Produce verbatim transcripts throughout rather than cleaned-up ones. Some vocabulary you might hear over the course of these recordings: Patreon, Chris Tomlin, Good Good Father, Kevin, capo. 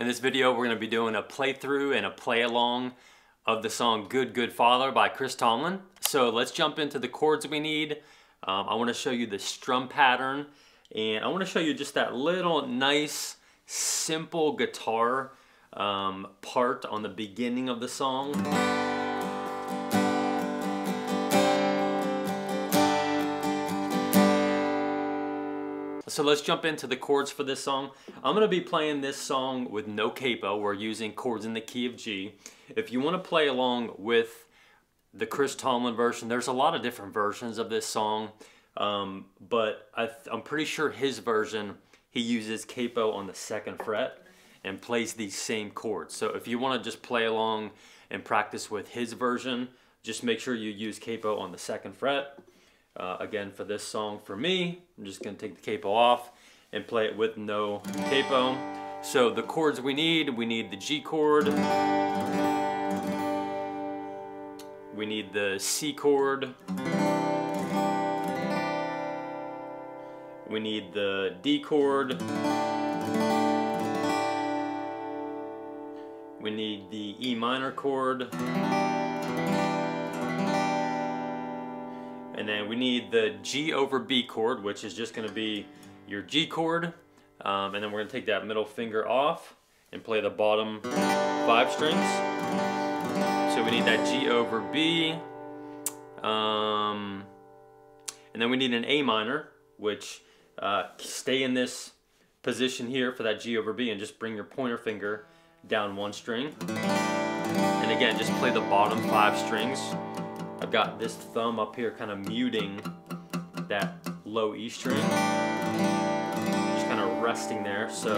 In this video, we're going to be doing a playthrough and a play along of the song Good Good Father by Chris Tomlin. So let's jump into the chords we need. Um, I want to show you the strum pattern, and I want to show you just that little nice, simple guitar um, part on the beginning of the song. So let's jump into the chords for this song. I'm going to be playing this song with no capo. We're using chords in the key of G. If you want to play along with the Chris Tomlin version, there's a lot of different versions of this song, um, but I, I'm pretty sure his version, he uses capo on the second fret and plays these same chords. So if you want to just play along and practice with his version, just make sure you use capo on the second fret. Uh, again, for this song, for me, I'm just going to take the capo off and play it with no capo. So the chords we need, we need the G chord, we need the C chord, we need the D chord, we need the E minor chord, and then we need the G over B chord, which is just going to be your G chord. Um, and then we're going to take that middle finger off and play the bottom five strings. So we need that G over B. Um, and then we need an A minor, which uh, stay in this position here for that G over B and just bring your pointer finger down one string. And again, just play the bottom five strings. I've got this thumb up here kind of muting that low E string, just kind of resting there. So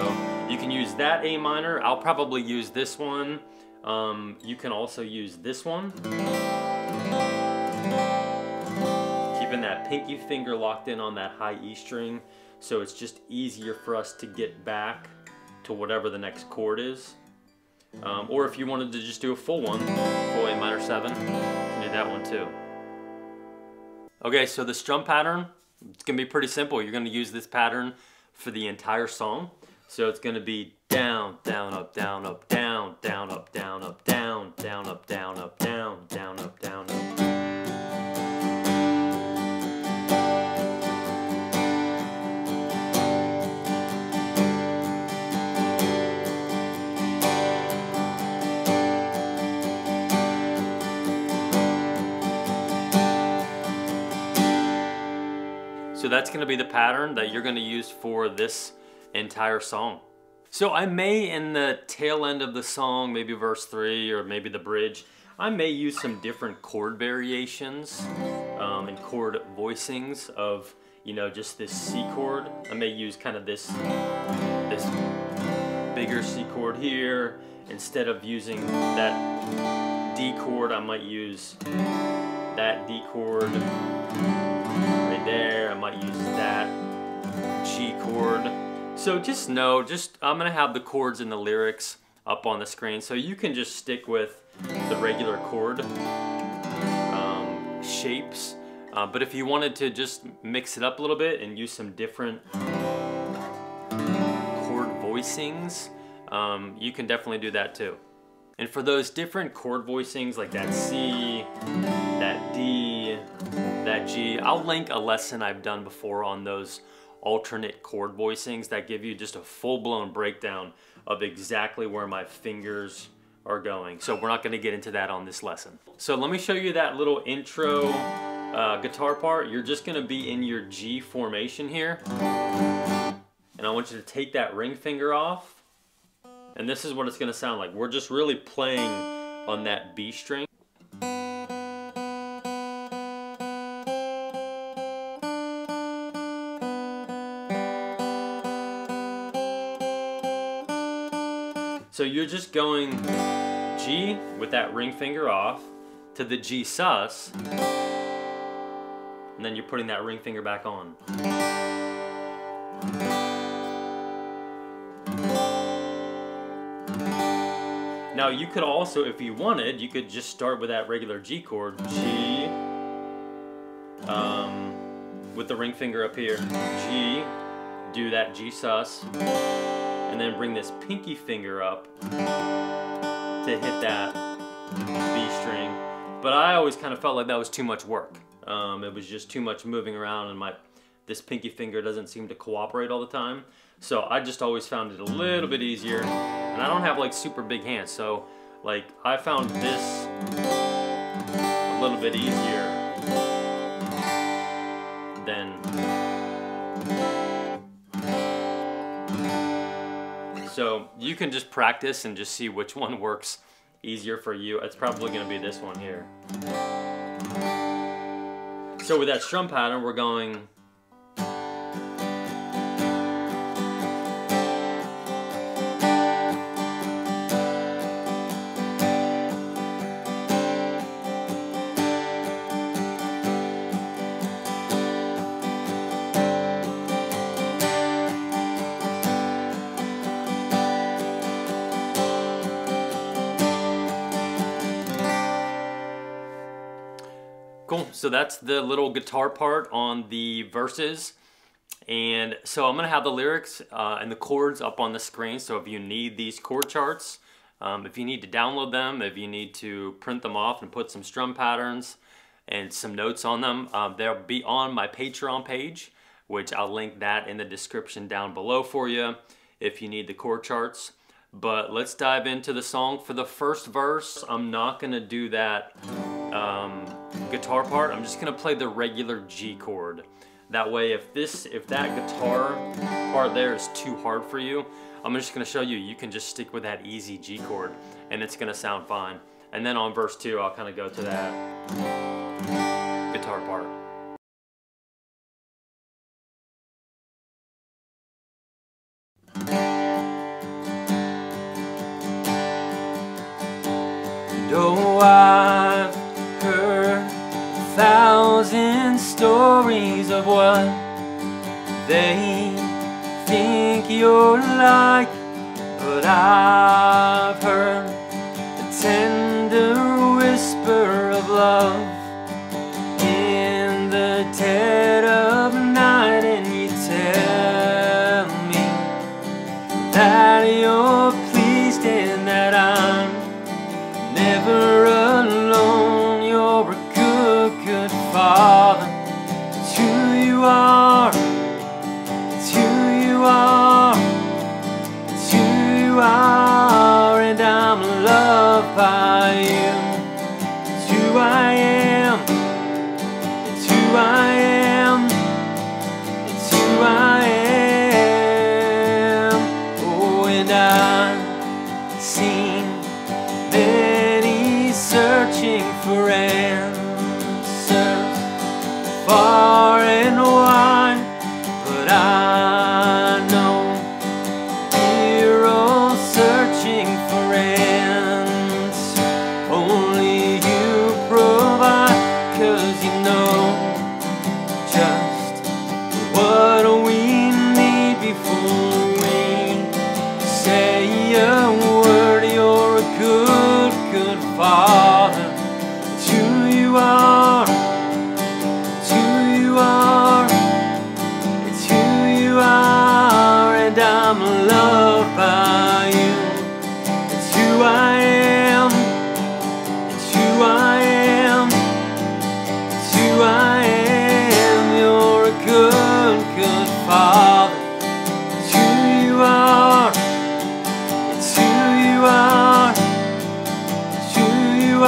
you can use that A minor. I'll probably use this one. Um, you can also use this one. Keeping that pinky finger locked in on that high E string, so it's just easier for us to get back to whatever the next chord is. Um, or if you wanted to just do a full one, full A minor seven, that one too. Okay, so the strum pattern, it's gonna be pretty simple. You're gonna use this pattern for the entire song. So it's gonna be down, down, up, down, up, down, down, up, down, up, down, down, up, down, up, down, down, up, down, up. So that's going to be the pattern that you're going to use for this entire song. So I may, in the tail end of the song, maybe verse three or maybe the bridge, I may use some different chord variations um, and chord voicings of, you know, just this C chord. I may use kind of this, this bigger C chord here. Instead of using that D chord, I might use that D chord. There, I might use that G chord. So just know, just I'm gonna have the chords and the lyrics up on the screen, so you can just stick with the regular chord um, shapes. Uh, but if you wanted to just mix it up a little bit and use some different chord voicings, um, you can definitely do that too. And for those different chord voicings, like that C, that D, that G, I'll link a lesson I've done before on those alternate chord voicings that give you just a full-blown breakdown of exactly where my fingers are going. So we're not going to get into that on this lesson. So let me show you that little intro uh, guitar part. You're just going to be in your G formation here. And I want you to take that ring finger off. And this is what it's going to sound like. We're just really playing on that B string. So you're just going G with that ring finger off to the G sus, and then you're putting that ring finger back on. Now you could also, if you wanted, you could just start with that regular G chord, G, um, with the ring finger up here, G, do that G sus, and then bring this pinky finger up to hit that B string. But I always kind of felt like that was too much work. Um, it was just too much moving around, and my this pinky finger doesn't seem to cooperate all the time. So I just always found it a little bit easier. And I don't have like super big hands, so like I found this a little bit easier than. So you can just practice and just see which one works easier for you. It's probably gonna be this one here. So with that strum pattern, we're going. Cool. So that's the little guitar part on the verses. And so I'm going to have the lyrics uh, and the chords up on the screen. So if you need these chord charts, um, if you need to download them, if you need to print them off and put some strum patterns and some notes on them, uh, they'll be on my Patreon page, which I'll link that in the description down below for you if you need the chord charts. But let's dive into the song. For the first verse, I'm not going to do that um, guitar part. I'm just going to play the regular G chord. That way, if this, if that guitar part there is too hard for you, I'm just going to show you, you can just stick with that easy G chord and it's going to sound fine. And then on verse two, I'll kind of go to that guitar part. Oh, I've heard a thousand stories of what they think you're like, but I've heard the tender whisper of love in the dead of night, and you tell me that you're pleased and that I'm never alone. You're a good, good father. It's who you are. It's who you are. It's who you are. And I'm loved by you. It's who I am. It's who I am. It's who I am. Oh, and I've seen this searching for answers far and wide, but I know we're all searching for answers. Only you provide, 'cause you know just what we need before we say a word. You're a good, good father. It's who you are, it's who you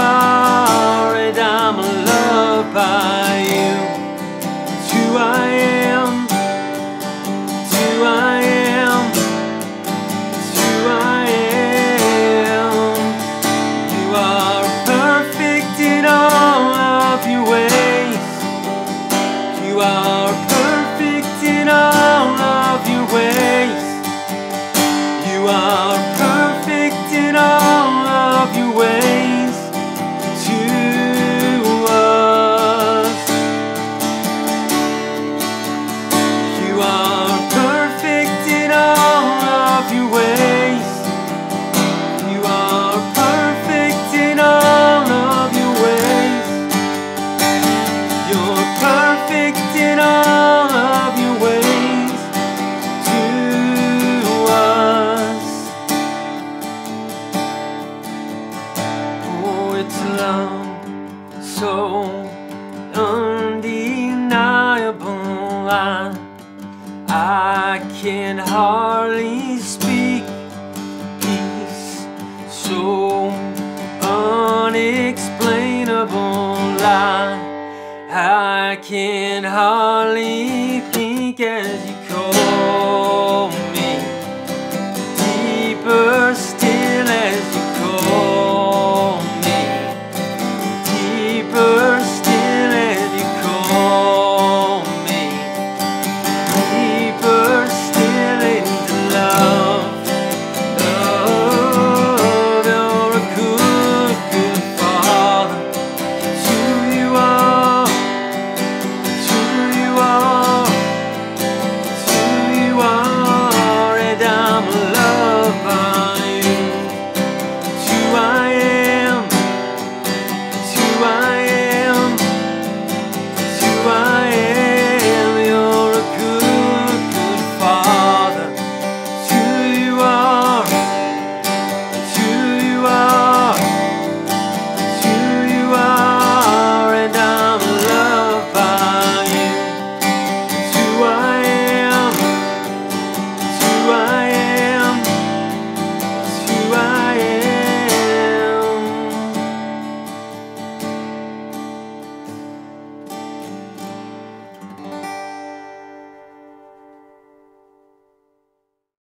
alone, so undeniable. I, I can hardly speak. Peace, so unexplainable. I, I can hardly